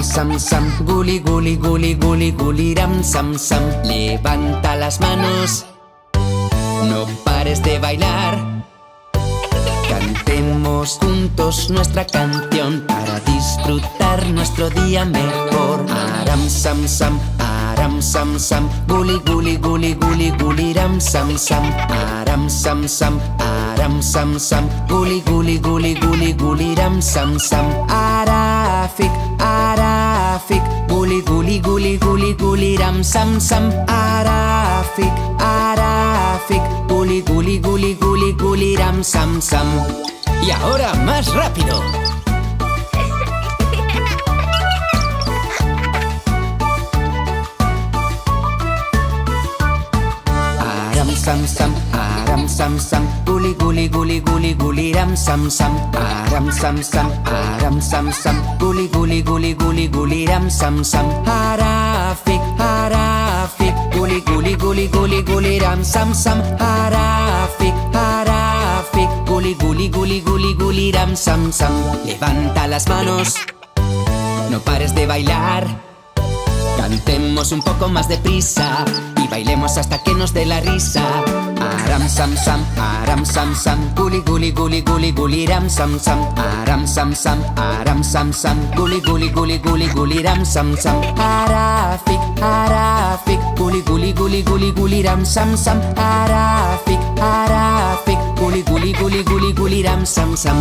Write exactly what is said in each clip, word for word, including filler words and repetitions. Sam sam, guli guli guli guli guli ram sam sam. Levanta las manos, no pares de bailar. Cantemos juntos nuestra canción para disfrutar nuestro día mejor. Aram sam sam, aram sam sam, guli guli guli guli guli ram sam sam. Aram sam sam, aram sam sam, guli guli guli guli guli ram sam sam. Arafik, Arafik, guli guli guli guli guli ram sam sam. Arafik, Arafik, guli guli guli guli guli ram sam sam. Y ahora más rápido. Aram sam sam, aram sam sam, guli guli guli guli guli ram sam sam. Aram sam sam, aram sam sam, guli guli guli guli guli ram sam sam. Arafik, Arafik, guli guli guli guli guli ram sam sam. Arafik, Arafik, guli guli guli guli guli ram sam sam. Levanta las manos, no pares de bailar. Cantemos un poco más deprisa y bailemos hasta que nos dé la risa. Aram sam sam, aram sam sam, guli guli guli guli guli ram sam sam. Aram sam sam, aram sam sam, guli guli guli guli guli ram sam sam. Arafik, arafik, guli guli guli guli guli ram sam sam. Arafik, arafik, guli guli guli guli guli ram sam sam.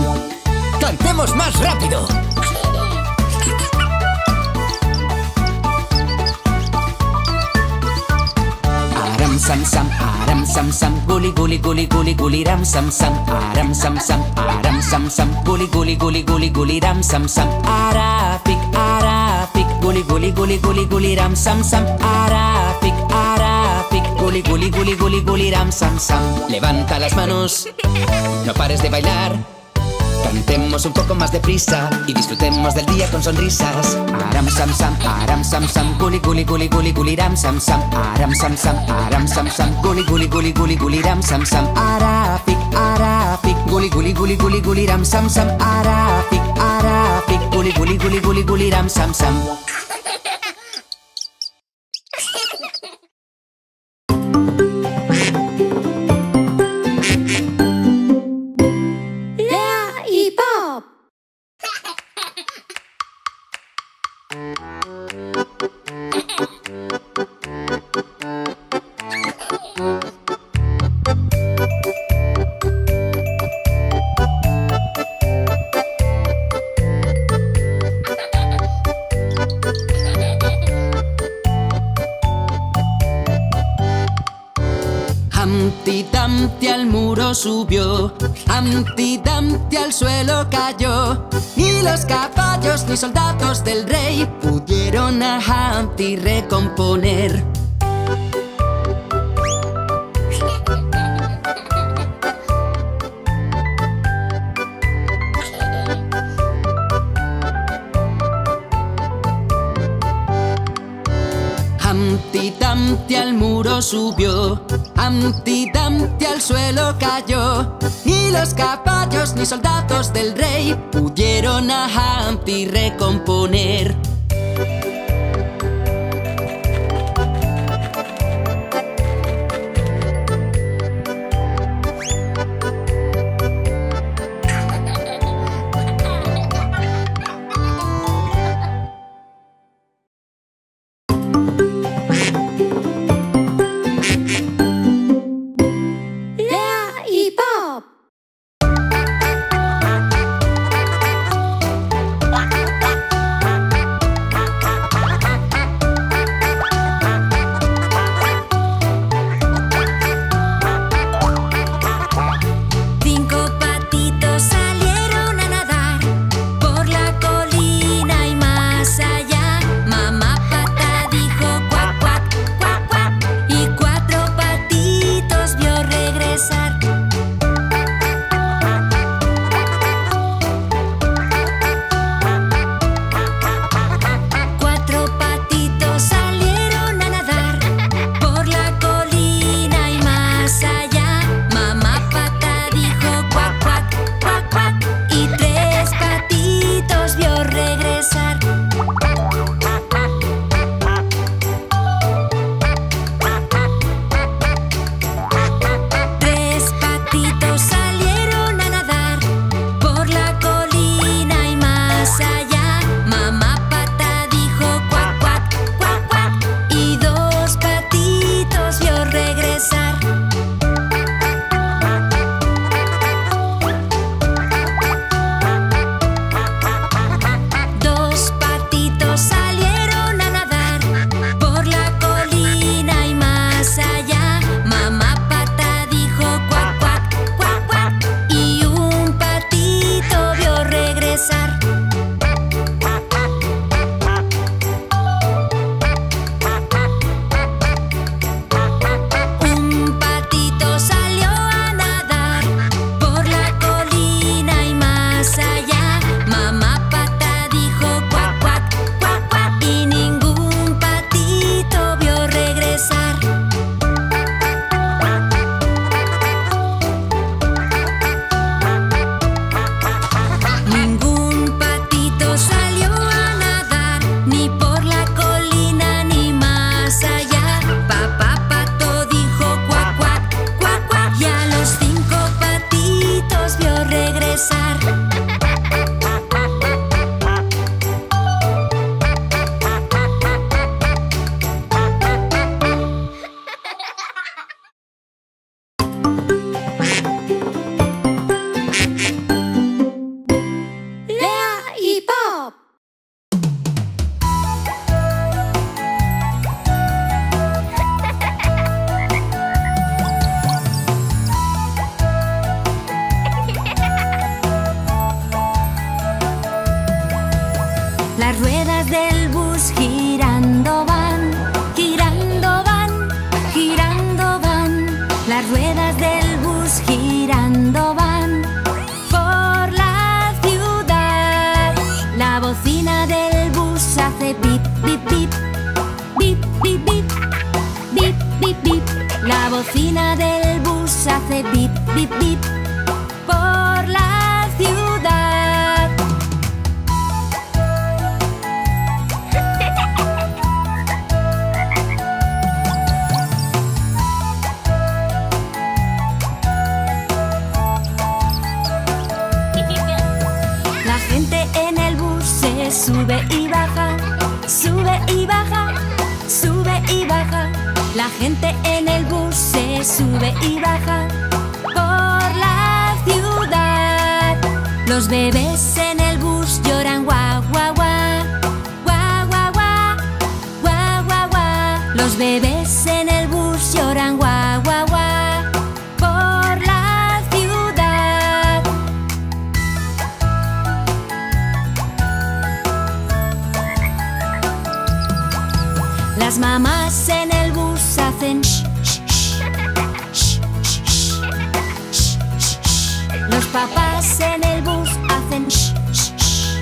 Cantemos más rápido. Sam sam, aram sam sam, guli guli guli guli guli ram sam sam. Aram sam sam, aram sam sam, guli guli guli guli guli ram sam sam. Arafik, arafik, guli guli guli guli guli ram sam sam. Arafik, arafik, guli guli guli guli guli ram sam sam. Levanta las manos, no pares de bailar. Cantemos un poco más deprisa y disfrutemos del día con sonrisas. Aram sam sam, aram sam sam, guli guli guli guli guli ram sam sam. Aram sam sam, aram sam sam, guli guli guli guli guli ram sam sam. Arafik, arafik, guli guli guli guli guli ram sam sam. Arafik, arafik, guli guli guli guli guli ram sam sam. Anti Dante al muro subió, Anti Dante al suelo cayó, ni los caballos ni soldados del rey pudieron a Anti recomponer. Anti Dante al muro subió, Anti Dante al suelo cayó, ni los caballos ni soldados del rey pudieron a Anti recomponer. Las ruedas del bus girando van, girando van, girando van. Las ruedas del bus girando van por la ciudad. La bocina del bus hace pip, pip, pip, pip, pip, pip, pip, pip, pip. La bocina del bus hace pip, pip, pip por la ciudad. La gente en el bus se sube y baja, sube y baja, sube y baja. La gente en el bus se sube y baja por la ciudad. Los bebés en el bus lloran guau, guau, guau, guau, guau, guau, guau, guau, guau. Los bebés en el bus lloran guau, guau, guau por la ciudad. Las mamás en el bus hacen sh, sh, sh, sh, sh, sh, sh. Los papás en el bus hacen sh, sh, sh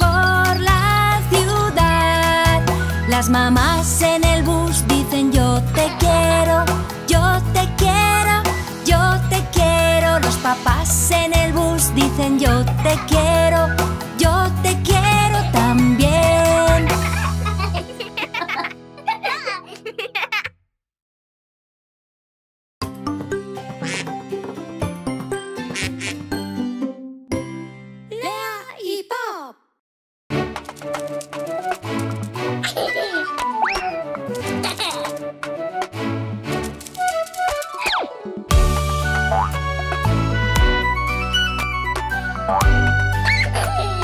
por la ciudad. Las mamás en el bus dicen yo te quiero, yo te quiero, yo te quiero. Los papás en el bus dicen yo te quiero, yo te quiero también. Hey!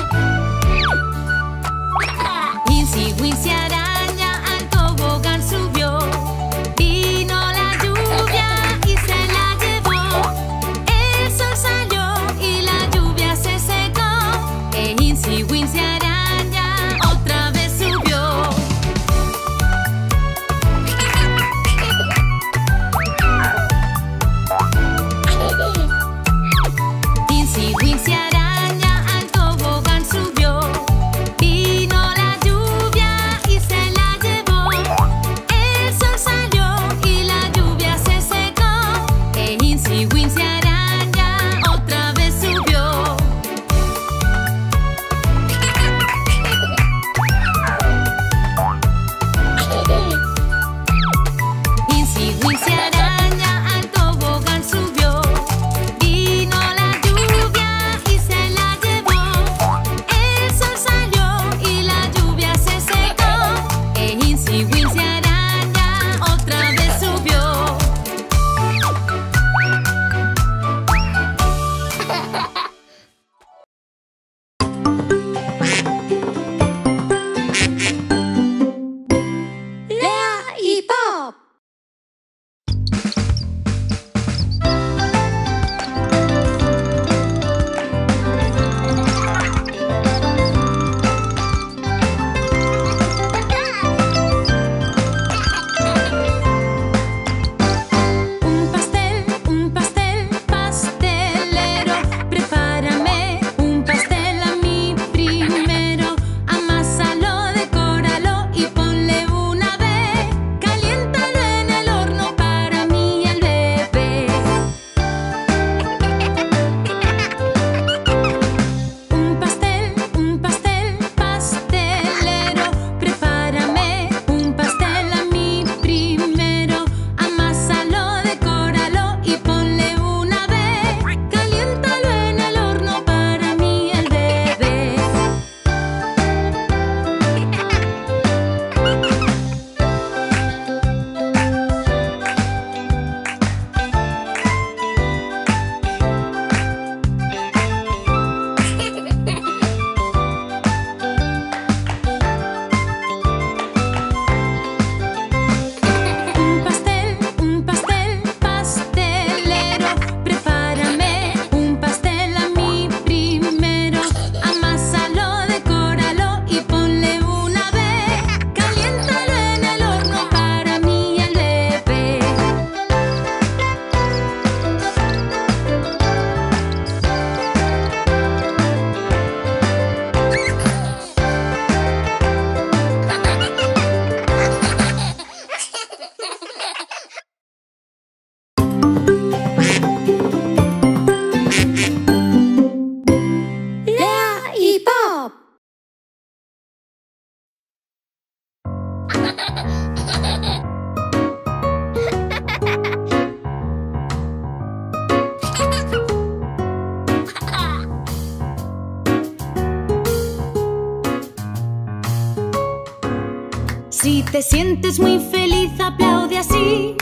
Si te sientes muy feliz, aplaude así.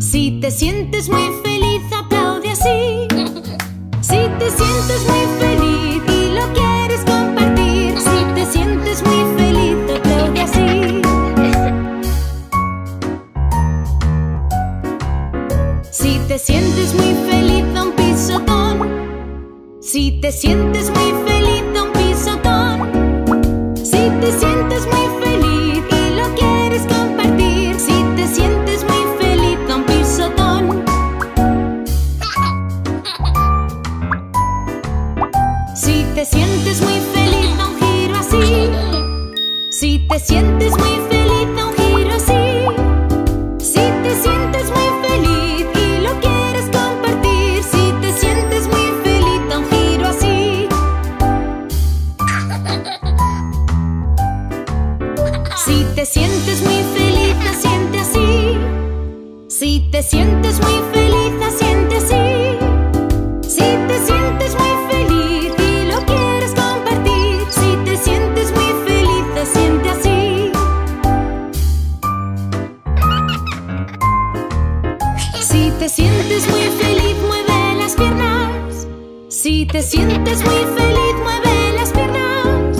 Si te sientes muy feliz, aplaude así. Si te sientes muy feliz y lo quieres compartir, si te sientes muy feliz, aplaude así. Si te sientes muy feliz, da un pisotón. Si te sientes muy feliz, da un pisotón. Si te sientes muy feliz y lo quieres compartir, si te sientes muy feliz, da un pisotón. Si te sientes muy feliz, da un giro así. Si te sientes muy feliz, da un giro así. Si te sientes muy feliz y lo quieres compartir, si te sientes muy feliz, da un giro así. Si te sientes muy feliz, asiente así. Si te sientes muy feliz, asiente así. Si te sientes muy feliz y lo quieres compartir, si te sientes muy feliz, asiente así. Si te sientes muy feliz, mueve las piernas. Si te sientes muy feliz, mueve las piernas.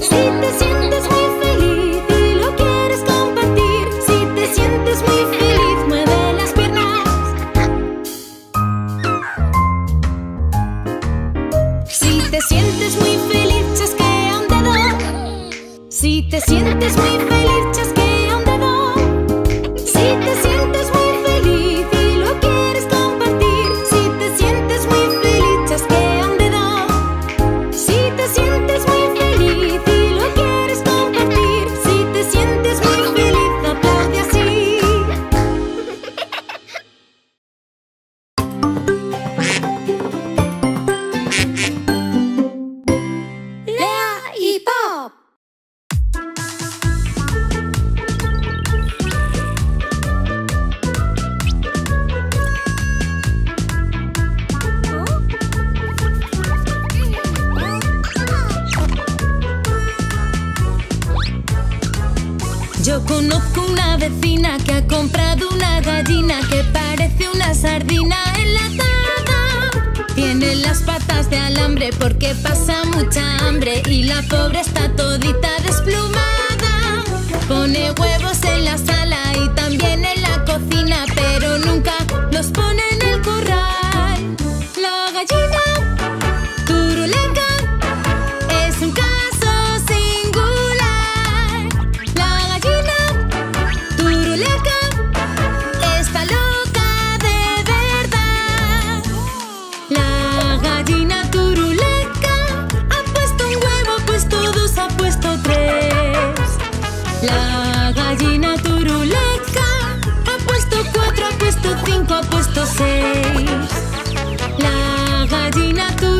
Si te sientes muy feliz y lo quieres compartir, si te sientes muy feliz, mueve las piernas. Si te sientes muy feliz, chasquea un dedo. Si te sientes muy feliz, chasquea un dedo. Si te sientes muy feliz y lo quieres compartir, si te sientes muy feliz, chasquea un dedo. Si te sientes muy feliz y lo quieres compartir, si te sientes muy feliz, aplaude así. Lea y Pop. Yo conozco una vecina que ha comprado una gallina que parece una sardina enlatada. Tiene las patas de alambre porque pasa mucha hambre y la pobre está todita desplumada. Pone huevos en la sala y también en la cocina, pero nunca los pone en el corral. La gallina turuleca es un caso singular. La gallina turuleca está loca de verdad. La gallina turuleca ha puesto un huevo, pues todos ha puesto tres. La gallina turuleca ha puesto cuatro, ha puesto cinco, ha puesto seis.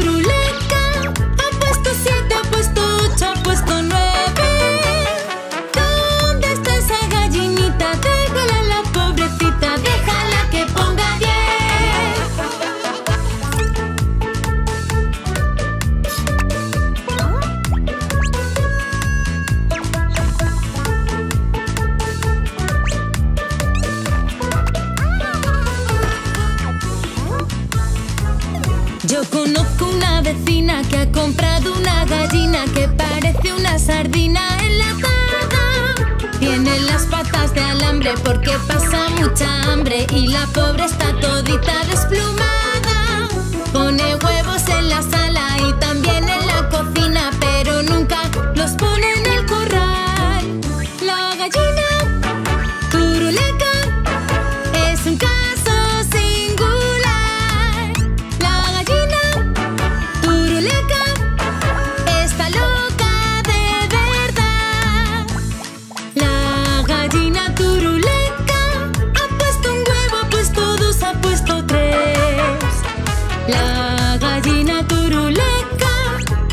La gallina turuleca ha puesto siete, ha puesto ocho, ha puesto nueve. ¿Dónde está esa gallinita? Déjala, la pobrecita, déjala que ponga diez. Yo conozco una vecina que ha comprado una gallina que parece una sardina enlatada. Tiene las patas de alambre porque pasa mucha hambre y la pobre está todita desplumada. Pone huevos en la sala y también en la cocina, pero nunca los pone en el corral. La gallina turuleca es un caso singular. La gallina turuleca está loca de verdad. La gallina turuleca ha puesto un huevo, pues todos ha puesto tres. La gallina turuleca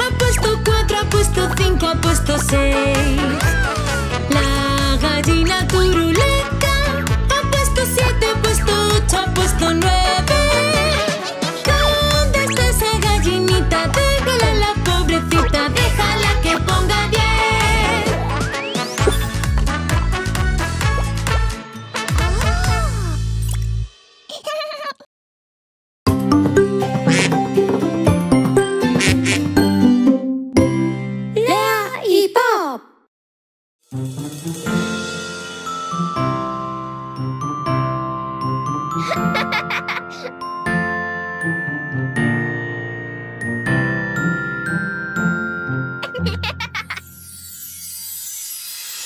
ha puesto cuatro, ha puesto cinco, ha puesto seis. La gallina turuleca ha puesto siete, ha puesto ocho, ha puesto nueve. ¿Dónde está esa gallinita? Déjala, la pobrecita, déjala que ponga diez.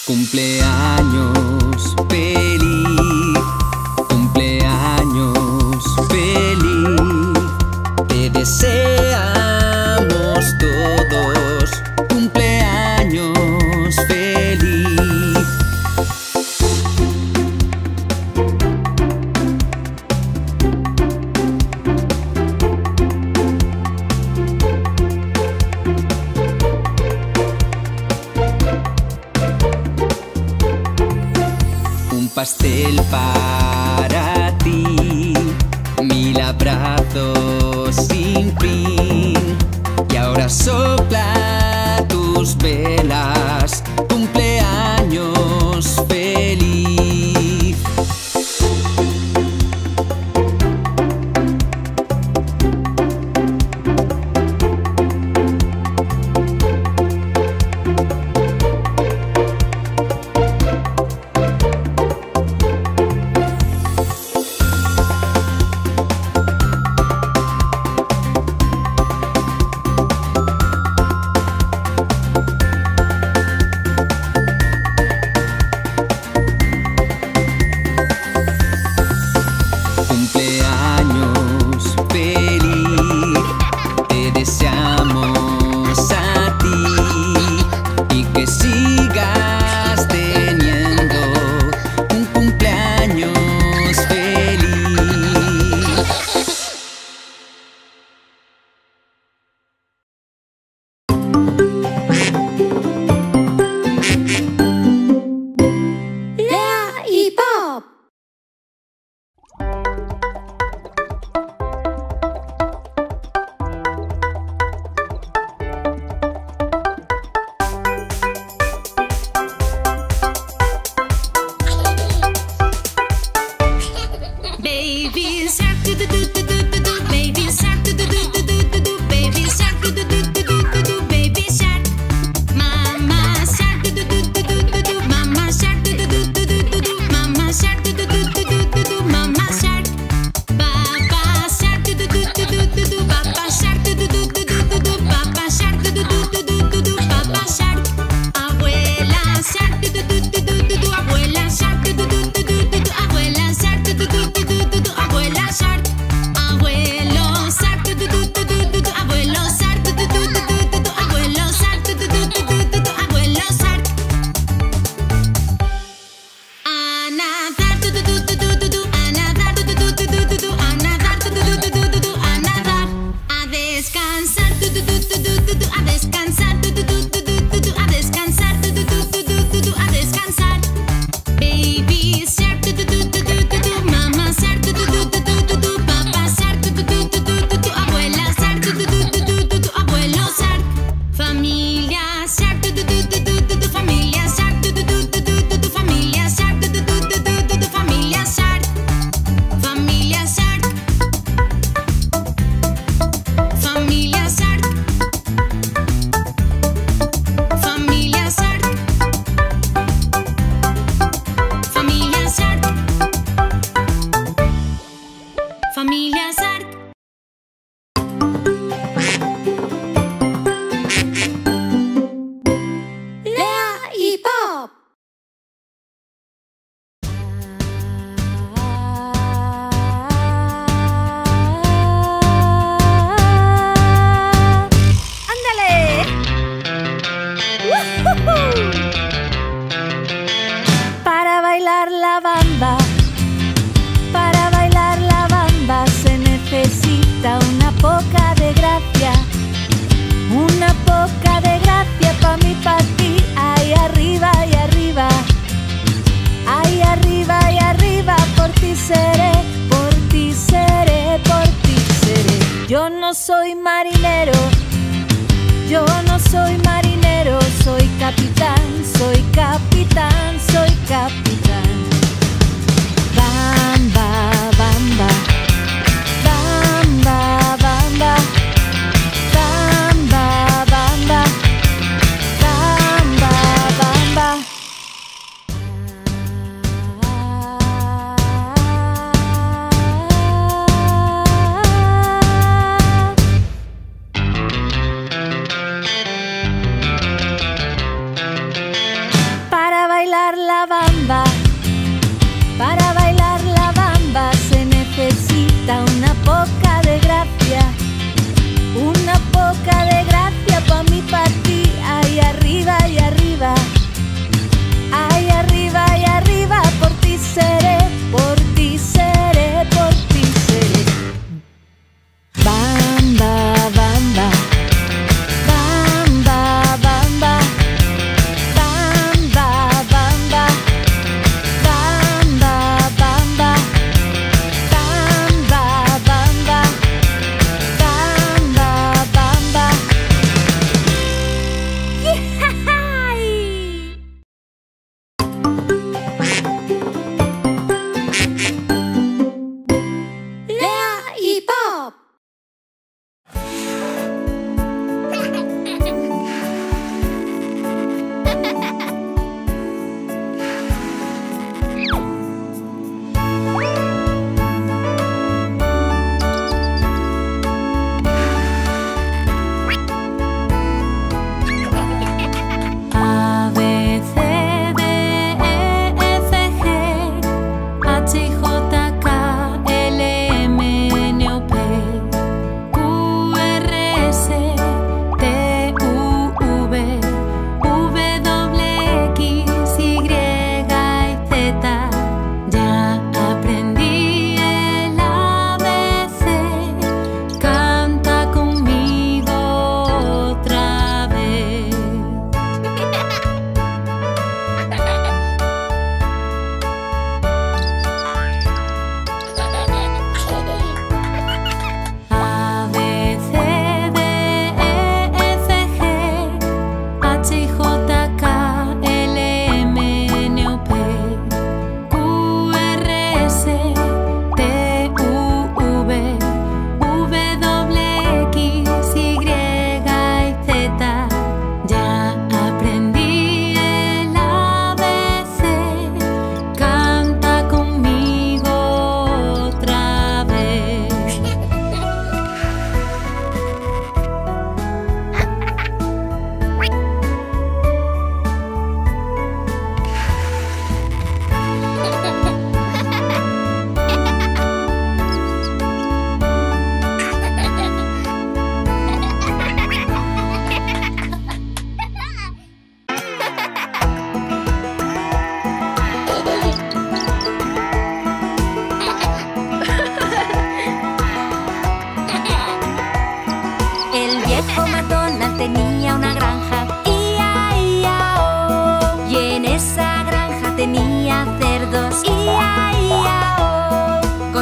Cumpleaños feliz, cumpleaños feliz, te deseamos todos cumpleaños feliz. Pastel para ti, mil abrazos sin fin, y ahora sopla tus velas, cumpleaños feliz.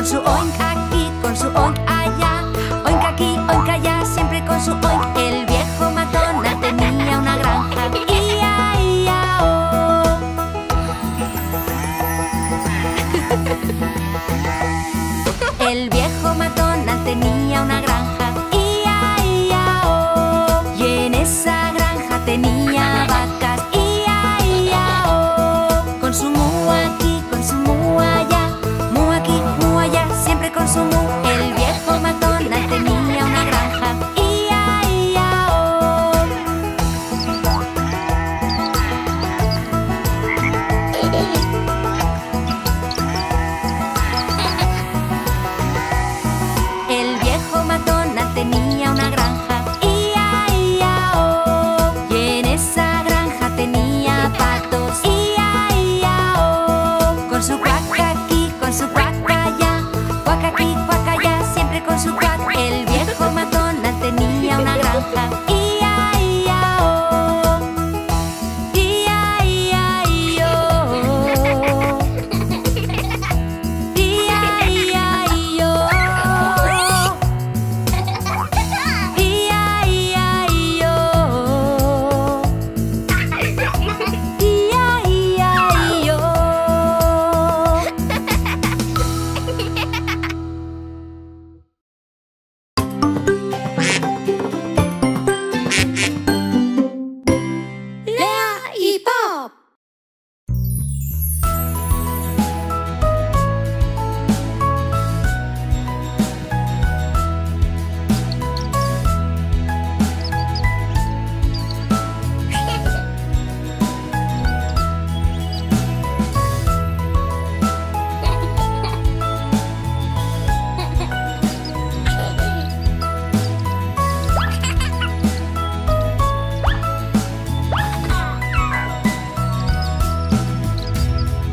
con su oink aquí, con su oink allá. Oink aquí, oink allá, siempre con su oink. El viejo matona tenía una granja. ¡Ia, ia, oh! El viejo matona tenía una granja. ¡Ia, ia, oh! Y en esa granja tenía vacas. ¡Ia, ia, oh! Con su mu aquí, con su mu allá. Mu aquí, mu allá, siempre con su mu. El viejo matona tenía una granja. ¡Ia, ia, oh! El viejo matona tenía una granja. ¡Ia, ia, oh! Y en esa granja tenía patos. ¡Ia, ia, oh! Con su cuac aquí, con su cuac allá. Cuac aquí, cuac allá, siempre con su cuac. El viejo matona tenía una granja. ¡Ia, ia, oh! ¡Ia, ia, i, oh! ¡Ia, ia, i, oh! ¡Ia, ia, i, oh! ¡Ia, ia, i, oh! Lea y Pop.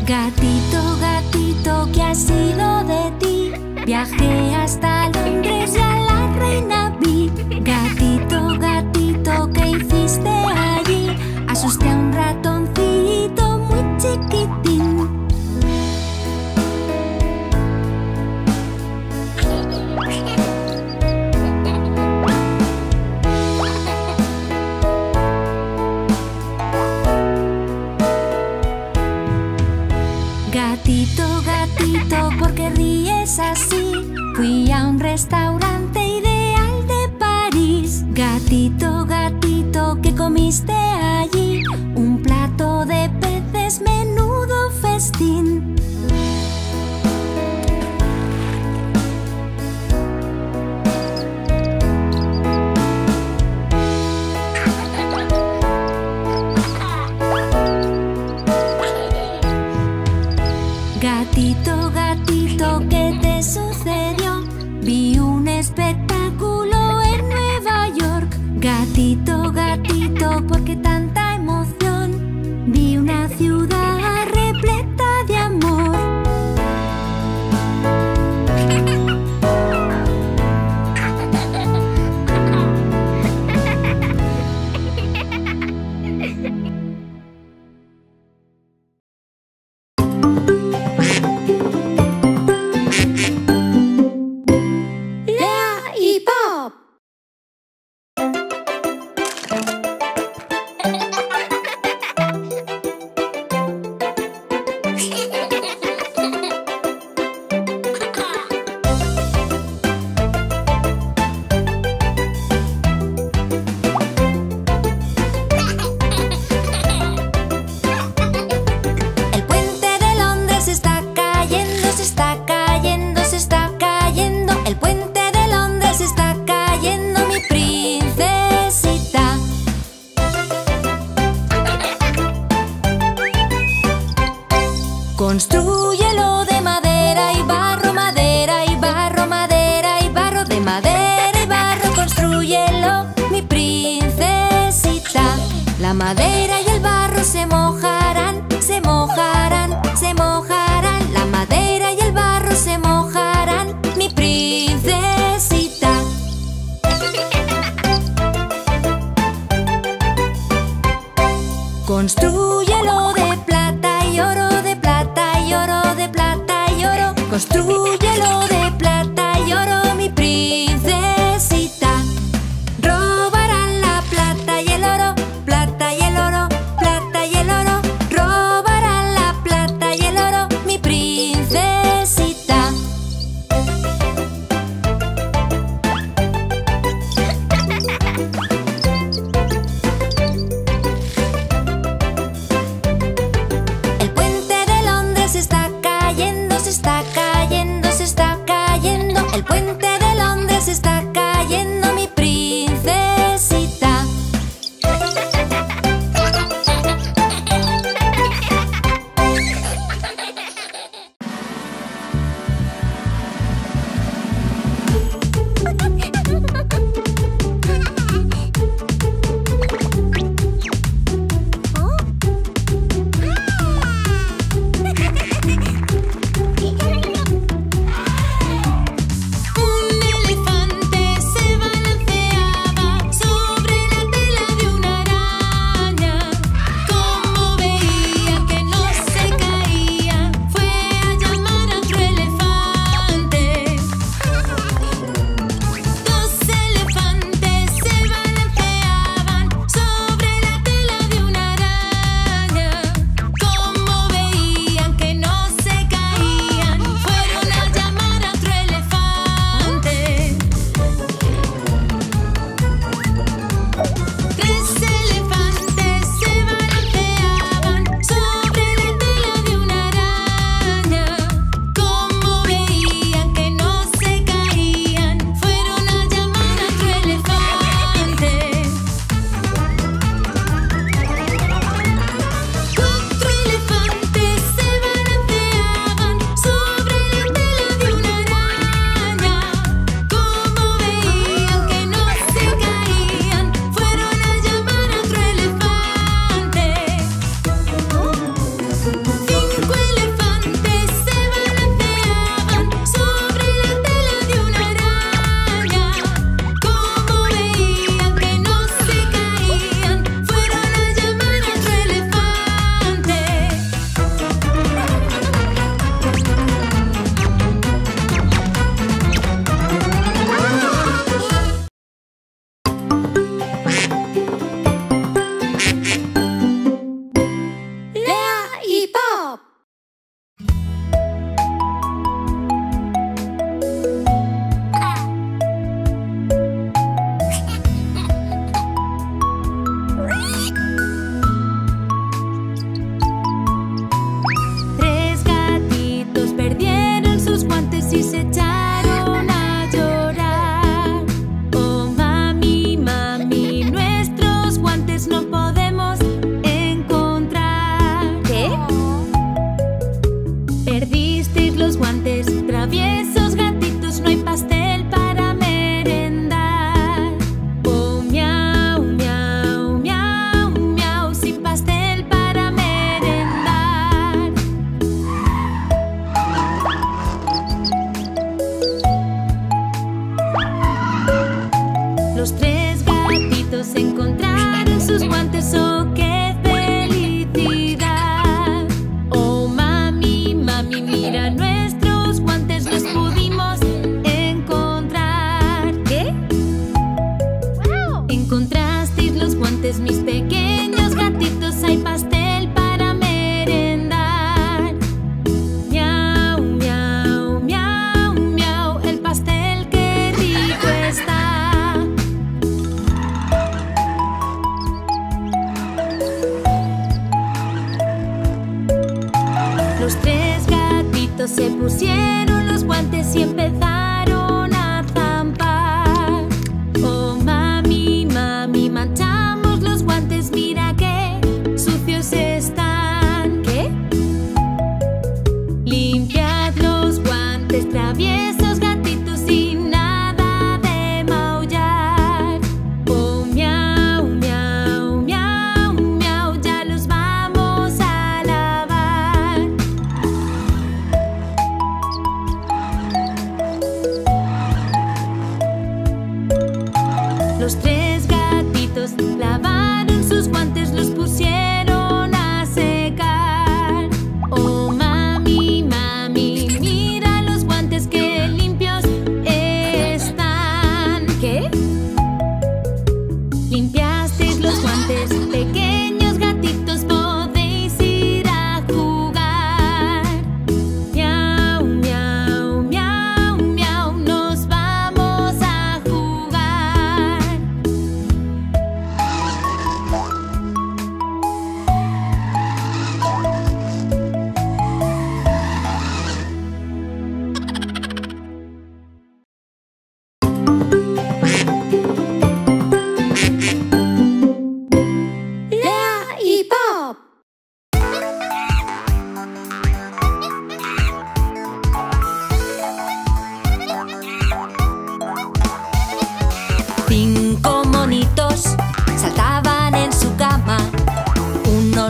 Gatito, gatito, ¿qué ha sido de ti? Viajé hasta Londres y a la reina vi. Gatito, gatito, ¿qué hiciste allí? Asusté a un ratoncito muy chiquitín. Gatito, gatito, ¿por qué ríes así? Fui a un restaurante ideal de París. Gatito, gatito, ¿qué comiste allí? Un plato de peces, menudo festín. Gatito, gatito, ¿qué te sucedió? Vi un espectáculo en Nueva York. Gatito, gatito, ¿por qué tanta emoción? Vi una ciudad repleta de amor. Constrúyelo de madera y barro, madera y barro, madera y barro, de madera y barro, constrúyelo, mi princesita. La madera y el barro se mojarán, se mojarán, se mojarán. La madera y el barro se mojarán, mi princesita. Constrúyelo de plata y oro, de plata y oro, de plata y oro, Constrúyelo de plata y oro, mi princesita. Robarán la plata y el oro, plata y el oro, plata y el oro. Robarán la plata y el oro, mi princesita. El puente de Londres está cayendo, se está cayendo. El puente de Londres está cayendo, mi princesita.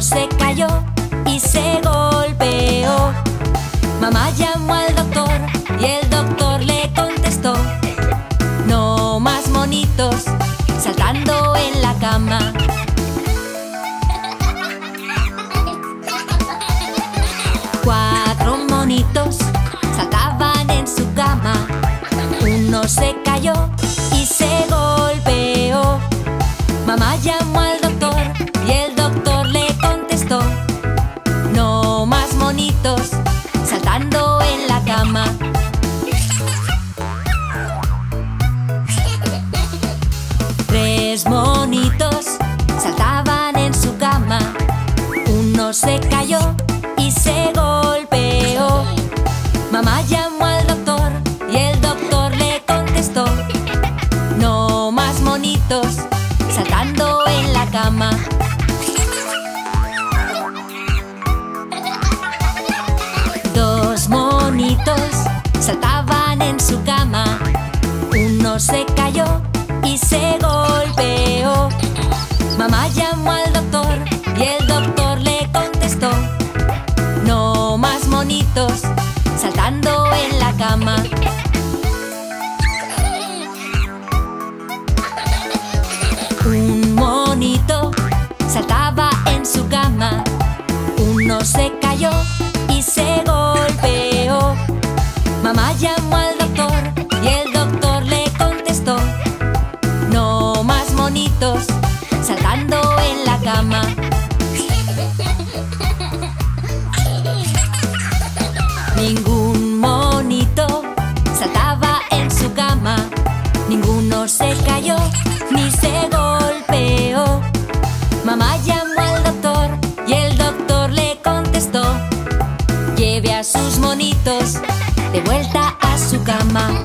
se cayó y se golpeó. Mamá llamó al doctor y el doctor le contestó: no más monitos saltando en la cama. Cuatro monitos saltaban en su cama. Uno se cayó y se golpeó. Mamá llamó al doctor y el doctor le contestó: no más monitos saltando en la cama. Tres monitos saltaban en su cama. Uno se cayó y se golpeó. Mamá llamó al doctor y el doctor le contestó: no más monitos saltando en la cama. Dos monitos saltaban en su cama. Uno se cayó y se golpeó. Mamá llamó al doctor y el doctor le contestó: no más monitos saltando en la cama. Un monito saltaba en su cama. Uno se cayó y se golpeó. Mamá llamó al doctor y el doctor le contestó: no más monitos saltando en la cama. Ningún monito saltaba en su cama. Ninguno se cayó ni se golpeó. Mamá llamó al doctor y el doctor le contestó: lleve a sus monitos de vuelta a su cama.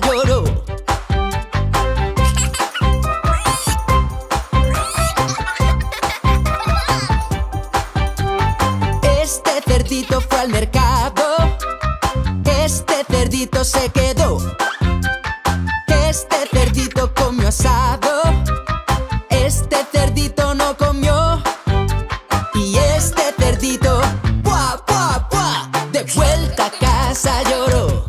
Lloró. este cerdito no comió y este cerdito, ¡buah, buah, buah!, de vuelta a casa lloró.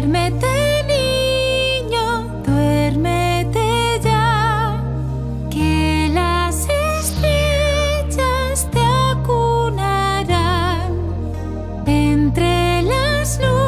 Duérmete, niño, duérmete ya, que las estrellas te acunarán entre las nubes.